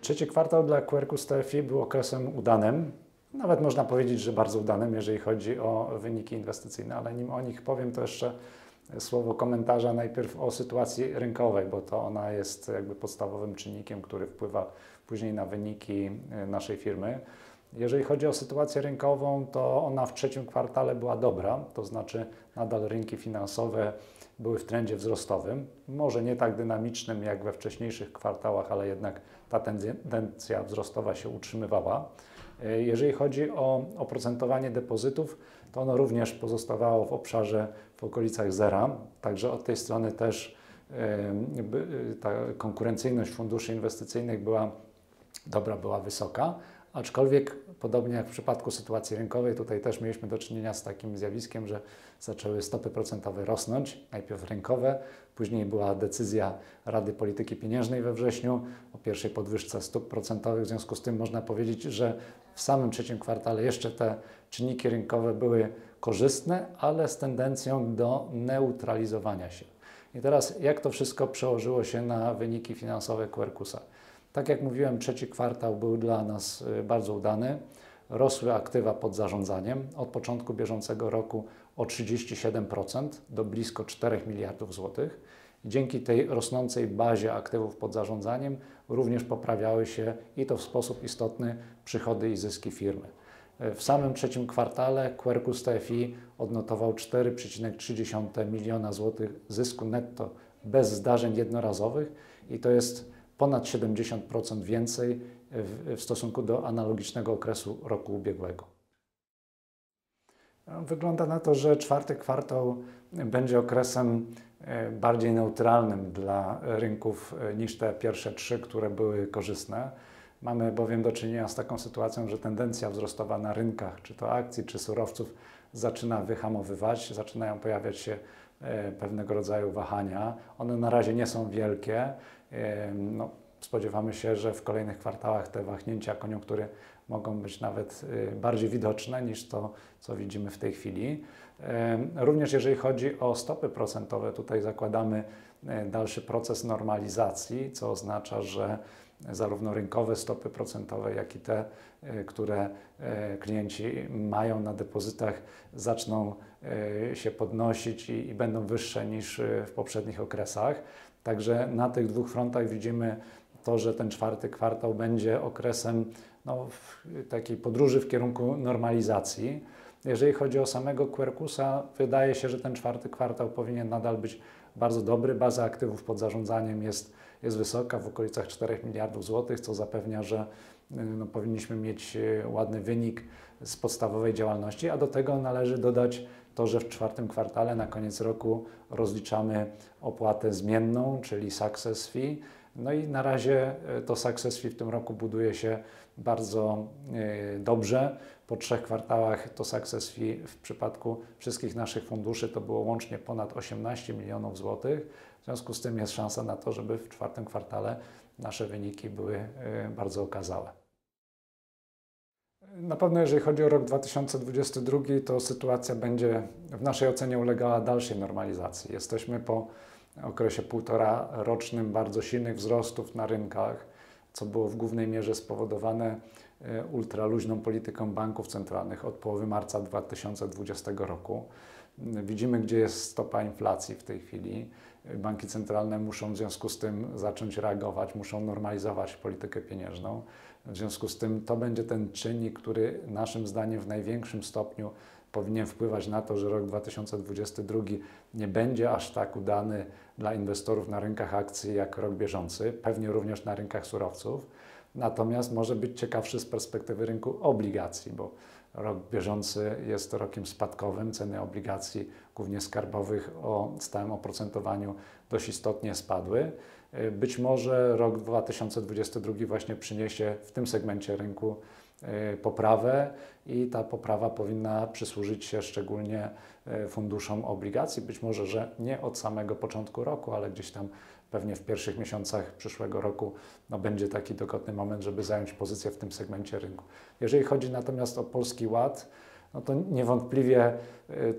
Trzeci kwartał dla Quercus TFI był okresem udanym, nawet można powiedzieć, że bardzo udanym, jeżeli chodzi o wyniki inwestycyjne, ale nim o nich powiem, to jeszcze słowo komentarza najpierw o sytuacji rynkowej, bo to ona jest jakby podstawowym czynnikiem, który wpływa później na wyniki naszej firmy. Jeżeli chodzi o sytuację rynkową, to ona w trzecim kwartale była dobra, to znaczy nadal rynki finansowe były w trendzie wzrostowym, może nie tak dynamicznym jak we wcześniejszych kwartałach, ale jednak ta tendencja wzrostowa się utrzymywała. Jeżeli chodzi o oprocentowanie depozytów, to ono również pozostawało w obszarze w okolicach zera, także od tej strony też ta konkurencyjność funduszy inwestycyjnych była dobra, była wysoka. Aczkolwiek, podobnie jak w przypadku sytuacji rynkowej, tutaj też mieliśmy do czynienia z takim zjawiskiem, że zaczęły stopy procentowe rosnąć, najpierw rynkowe, później była decyzja Rady Polityki Pieniężnej we wrześniu o pierwszej podwyżce stóp procentowych, w związku z tym można powiedzieć, że w samym trzecim kwartale jeszcze te czynniki rynkowe były korzystne, ale z tendencją do neutralizowania się. I teraz jak to wszystko przełożyło się na wyniki finansowe Quercusa? Tak jak mówiłem, trzeci kwartał był dla nas bardzo udany. Rosły aktywa pod zarządzaniem od początku bieżącego roku o 37% do blisko 4 miliardów złotych. Dzięki tej rosnącej bazie aktywów pod zarządzaniem również poprawiały się i to w sposób istotny przychody i zyski firmy. W samym trzecim kwartale Quercus TFI odnotował 4,3 miliona złotych zysku netto bez zdarzeń jednorazowych i to jest ponad 70% więcej w stosunku do analogicznego okresu roku ubiegłego. Wygląda na to, że czwarty kwartał będzie okresem bardziej neutralnym dla rynków niż te pierwsze trzy, które były korzystne. Mamy bowiem do czynienia z taką sytuacją, że tendencja wzrostowa na rynkach, czy to akcji, czy surowców, zaczyna wyhamowywać, zaczynają pojawiać się pewnego rodzaju wahania. One na razie nie są wielkie. No, spodziewamy się, że w kolejnych kwartałach te wahnięcia koniunktury mogą być nawet bardziej widoczne niż to, co widzimy w tej chwili. Również jeżeli chodzi o stopy procentowe, tutaj zakładamy dalszy proces normalizacji, co oznacza, że zarówno rynkowe stopy procentowe, jak i te, które klienci mają na depozytach, zaczną się podnosić i będą wyższe niż w poprzednich okresach. Także na tych dwóch frontach widzimy to, że ten czwarty kwartał będzie okresem takiej podróży w kierunku normalizacji. Jeżeli chodzi o samego Quercusa, wydaje się, że ten czwarty kwartał powinien nadal być bardzo dobry. Baza aktywów pod zarządzaniem jest wysoka, w okolicach 4 miliardów złotych, co zapewnia, że powinniśmy mieć ładny wynik z podstawowej działalności, a do tego należy dodać to, że w czwartym kwartale na koniec roku rozliczamy opłatę zmienną, czyli success fee. No i na razie to success fee w tym roku buduje się bardzo dobrze. Po trzech kwartałach to success fee w przypadku wszystkich naszych funduszy to było łącznie ponad 18 milionów złotych. W związku z tym jest szansa na to, żeby w czwartym kwartale nasze wyniki były bardzo okazałe. Na pewno jeżeli chodzi o rok 2022, to sytuacja będzie w naszej ocenie ulegała dalszej normalizacji. Jesteśmy po okresie półtorarocznym bardzo silnych wzrostów na rynkach, co było w głównej mierze spowodowane ultraluźną polityką banków centralnych od połowy marca 2020 roku. Widzimy, gdzie jest stopa inflacji w tej chwili. Banki centralne muszą w związku z tym zacząć reagować, muszą normalizować politykę pieniężną. W związku z tym to będzie ten czynnik, który naszym zdaniem w największym stopniu powinien wpływać na to, że rok 2022 nie będzie aż tak udany dla inwestorów na rynkach akcji jak rok bieżący, pewnie również na rynkach surowców. Natomiast może być ciekawszy z perspektywy rynku obligacji, bo rok bieżący jest rokiem spadkowym. Ceny obligacji, głównie skarbowych, o stałym oprocentowaniu dość istotnie spadły. Być może rok 2022 właśnie przyniesie w tym segmencie rynku poprawę i ta poprawa powinna przysłużyć się szczególnie funduszom obligacji. Być może, że nie od samego początku roku, ale gdzieś tam pewnie w pierwszych miesiącach przyszłego roku będzie taki dogodny moment, żeby zająć pozycję w tym segmencie rynku. Jeżeli chodzi natomiast o Polski Ład, no to niewątpliwie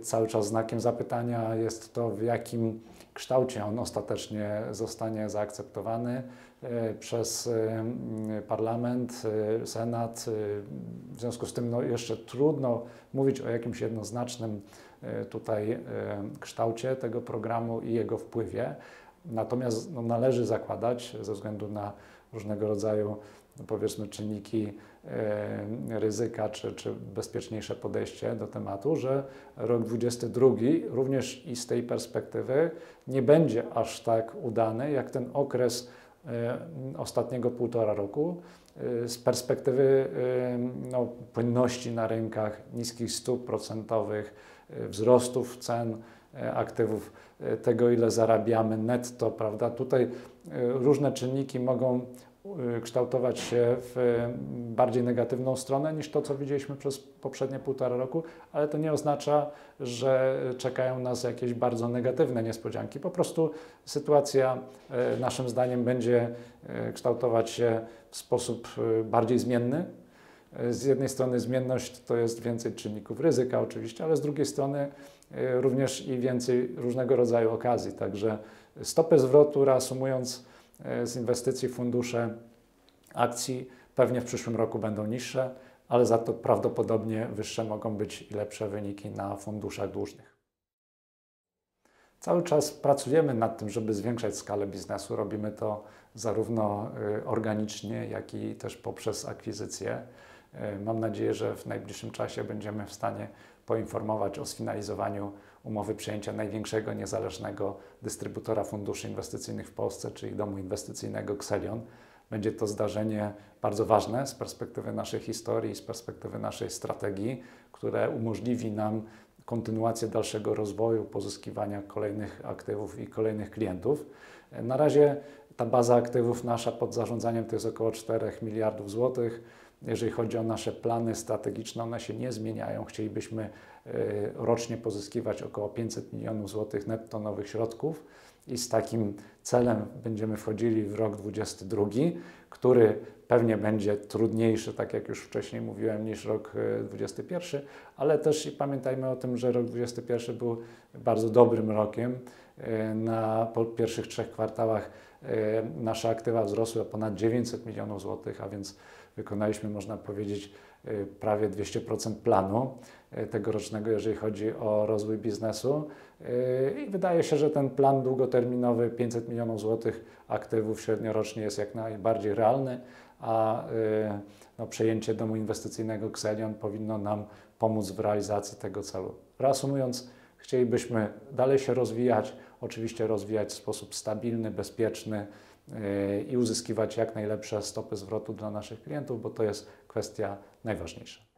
cały czas znakiem zapytania jest to, w jakim kształcie on ostatecznie zostanie zaakceptowany przez parlament, senat. W związku z tym no, jeszcze trudno mówić o jakimś jednoznacznym tutaj kształcie tego programu i jego wpływie. Natomiast no, należy zakładać, ze względu na różnego rodzaju, no, powiedzmy, czynniki ryzyka czy bezpieczniejsze podejście do tematu, że rok 2022 również i z tej perspektywy nie będzie aż tak udany jak ten okres ostatniego półtora roku z perspektywy no, płynności na rynkach, niskich stóp procentowych, wzrostów cen aktywów, tego ile zarabiamy netto, prawda? Tutaj różne czynniki mogą kształtować się w bardziej negatywną stronę niż to, co widzieliśmy przez poprzednie półtora roku, ale to nie oznacza, że czekają nas jakieś bardzo negatywne niespodzianki. Po prostu sytuacja naszym zdaniem będzie kształtować się w sposób bardziej zmienny. Z jednej strony zmienność to jest więcej czynników ryzyka oczywiście, ale z drugiej strony również i więcej różnego rodzaju okazji. Także stopy zwrotu, reasumując, z inwestycji w fundusze akcji pewnie w przyszłym roku będą niższe, ale za to prawdopodobnie wyższe mogą być i lepsze wyniki na funduszach dłużnych. Cały czas pracujemy nad tym, żeby zwiększać skalę biznesu. Robimy to zarówno organicznie, jak i też poprzez akwizycje. Mam nadzieję, że w najbliższym czasie będziemy w stanie poinformować o sfinalizowaniu umowy przejęcia największego niezależnego dystrybutora funduszy inwestycyjnych w Polsce, czyli Domu Inwestycyjnego Xelion. Będzie to zdarzenie bardzo ważne z perspektywy naszej historii, z perspektywy naszej strategii, które umożliwi nam kontynuację dalszego rozwoju, pozyskiwania kolejnych aktywów i kolejnych klientów. Na razie ta baza aktywów nasza pod zarządzaniem to jest około 4 miliardów złotych. Jeżeli chodzi o nasze plany strategiczne, one się nie zmieniają. Chcielibyśmy rocznie pozyskiwać około 500 milionów złotych netto nowych środków i z takim celem będziemy wchodzili w rok 2022, który pewnie będzie trudniejszy, tak jak już wcześniej mówiłem, niż rok 2021, ale też i pamiętajmy o tym, że rok 2021 był bardzo dobrym rokiem. Po pierwszych 3 kwartałach nasze aktywa wzrosły o ponad 900 milionów złotych, a więc wykonaliśmy, można powiedzieć, prawie 200% planu tegorocznego, jeżeli chodzi o rozwój biznesu. I wydaje się, że ten plan długoterminowy 500 milionów złotych aktywów średniorocznie jest jak najbardziej realny, a no, przejęcie Domu Inwestycyjnego Xelion powinno nam pomóc w realizacji tego celu. Reasumując, chcielibyśmy dalej się rozwijać, oczywiście rozwijać w sposób stabilny, bezpieczny i uzyskiwać jak najlepsze stopy zwrotu dla naszych klientów, bo to jest kwestia najważniejsza.